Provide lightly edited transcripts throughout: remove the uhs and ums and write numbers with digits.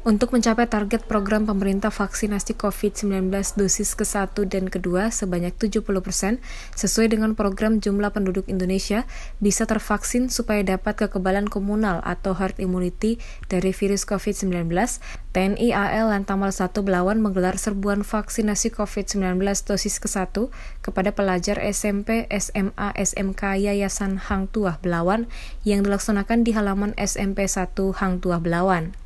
Untuk mencapai target program pemerintah vaksinasi COVID-19 dosis ke-1 dan ke-2 sebanyak 70% sesuai dengan program jumlah penduduk Indonesia bisa tervaksin supaya dapat kekebalan komunal atau herd immunity dari virus COVID-19, TNI AL Lantamal 1 Belawan menggelar serbuan vaksinasi COVID-19 dosis ke-1 kepada pelajar SMP, SMA, SMK Yayasan Hang Tuah Belawan yang dilaksanakan di halaman SMP1 Hang Tuah Belawan.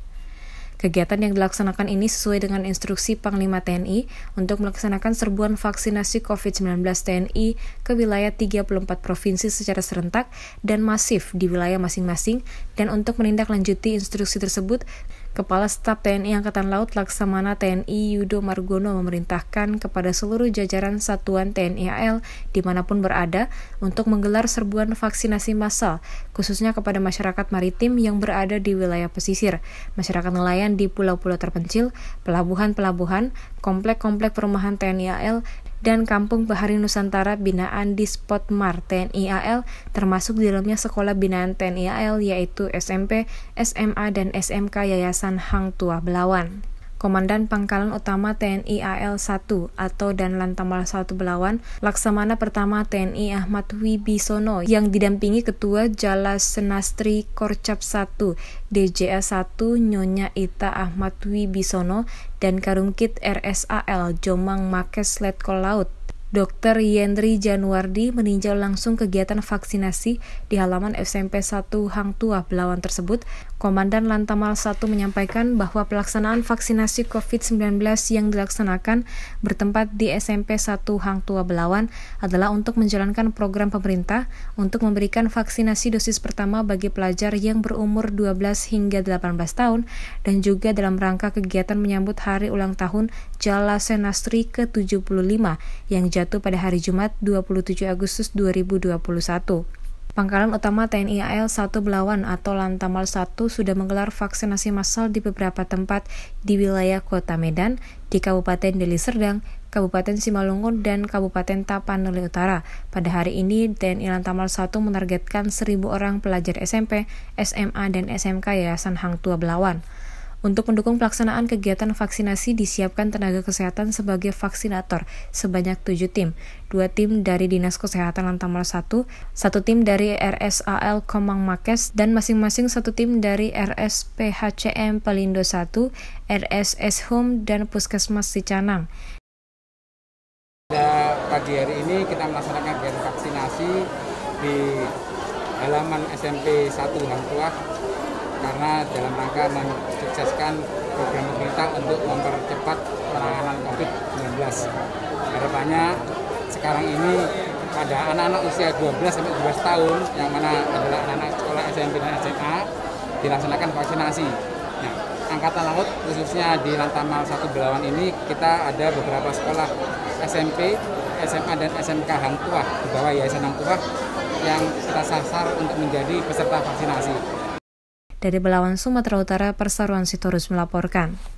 Kegiatan yang dilaksanakan ini sesuai dengan instruksi Panglima TNI untuk melaksanakan serbuan vaksinasi COVID-19 TNI ke wilayah 34 provinsi secara serentak dan masif di wilayah masing-masing, dan untuk menindaklanjuti instruksi tersebut, Kepala Staf TNI Angkatan Laut Laksamana TNI Yudo Margono memerintahkan kepada seluruh jajaran satuan TNI AL dimanapun berada untuk menggelar serbuan vaksinasi massal, khususnya kepada masyarakat maritim yang berada di wilayah pesisir, masyarakat nelayan di pulau-pulau terpencil, pelabuhan-pelabuhan, komplek-komplek perumahan TNI AL, dan Kampung Bahari Nusantara binaan di Spotmar TNI AL, termasuk di dalamnya sekolah binaan TNI AL yaitu SMP, SMA, dan SMK Yayasan Hang Tuah Belawan. Komandan Pangkalan Utama TNI AL 1 atau Danlantamal 1 Belawan, Laksamana Pertama TNI Ahmad Wibisono yang didampingi Ketua Jala Senastri Korcab 1 DJS 1 Nyonya Ita Ahmad Wibisono dan Karumkit RSAL Jomang Makes Letkol Laut Dr. Yendri Januardi meninjau langsung kegiatan vaksinasi di halaman SMP1 Hang Tuah Belawan tersebut. Komandan Lantamal 1 menyampaikan bahwa pelaksanaan vaksinasi COVID-19 yang dilaksanakan bertempat di SMP1 Hang Tuah Belawan adalah untuk menjalankan program pemerintah untuk memberikan vaksinasi dosis pertama bagi pelajar yang berumur 12 hingga 18 tahun dan juga dalam rangka kegiatan menyambut hari ulang tahun Jala Senastri ke-75 yang jatuh pada hari Jumat 27 Agustus 2021. Pangkalan Utama TNI AL 1 Belawan atau Lantamal 1 sudah menggelar vaksinasi massal di beberapa tempat di wilayah Kota Medan, di Kabupaten Deli Serdang, Kabupaten Simalungun, dan Kabupaten Tapanuli Utara. Pada hari ini, TNI Lantamal 1 menargetkan 1.000 orang pelajar SMP, SMA, dan SMK Yayasan Hang Tuah Belawan. Untuk mendukung pelaksanaan kegiatan vaksinasi disiapkan tenaga kesehatan sebagai vaksinator sebanyak 7 tim, 2 tim dari Dinas Kesehatan Lantamal 1, 1 tim dari RSAL Komang Makes, dan masing-masing 1 tim dari RS PHCM Pelindo 1, RS S Home, dan Puskesmas Sicanang. Pagi hari ini kita melaksanakan kegiatan vaksinasi di halaman SMP 1 Hang Tuah karena dalam rangka mensukseskan program pemerintah untuk mempercepat penanganan COVID-19. Harapannya sekarang ini pada anak-anak usia 12-17 tahun yang mana adalah anak-anak sekolah SMP dan SMA dilaksanakan vaksinasi. Nah, Angkatan Laut khususnya di Lantamal 1 Belawan ini kita ada beberapa sekolah SMP, SMA, dan SMK Hang Tuah di bawah Yayasan Hang Tuah yang kita sasar untuk menjadi peserta vaksinasi. Dari Belawan, Sumatera Utara, Persaruan Sitorus melaporkan.